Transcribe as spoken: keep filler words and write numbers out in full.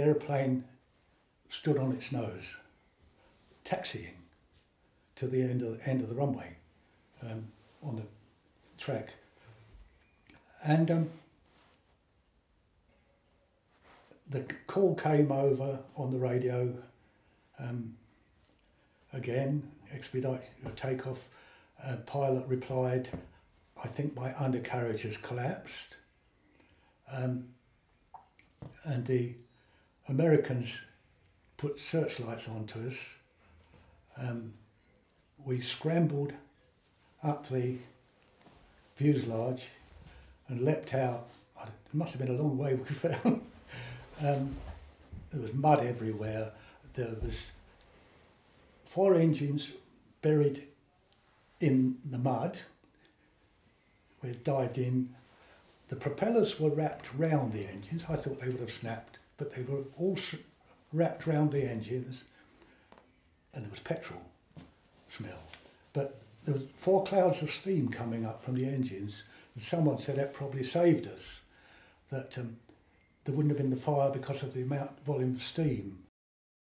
the airplane stood on its nose, taxiing to the end of the, end of the runway um, on the track. And um, the call came over on the radio, um, again, expedite your takeoff. Uh, pilot replied, "I think my undercarriage has collapsed." Um, and the Americans put searchlights onto us. Um, we scrambled up the fuselage and leapt out. It must have been a long way we fell. Um, there was mud everywhere. There was four engines buried in the mud. We dived in. The propellers were wrapped round the engines. I thought they would have snapped, but they were all wrapped round the engines, and there was petrol smell. But there was four clouds of steam coming up from the engines, and someone said that probably saved us, that um, there wouldn't have been the fire because of the amount volume of steam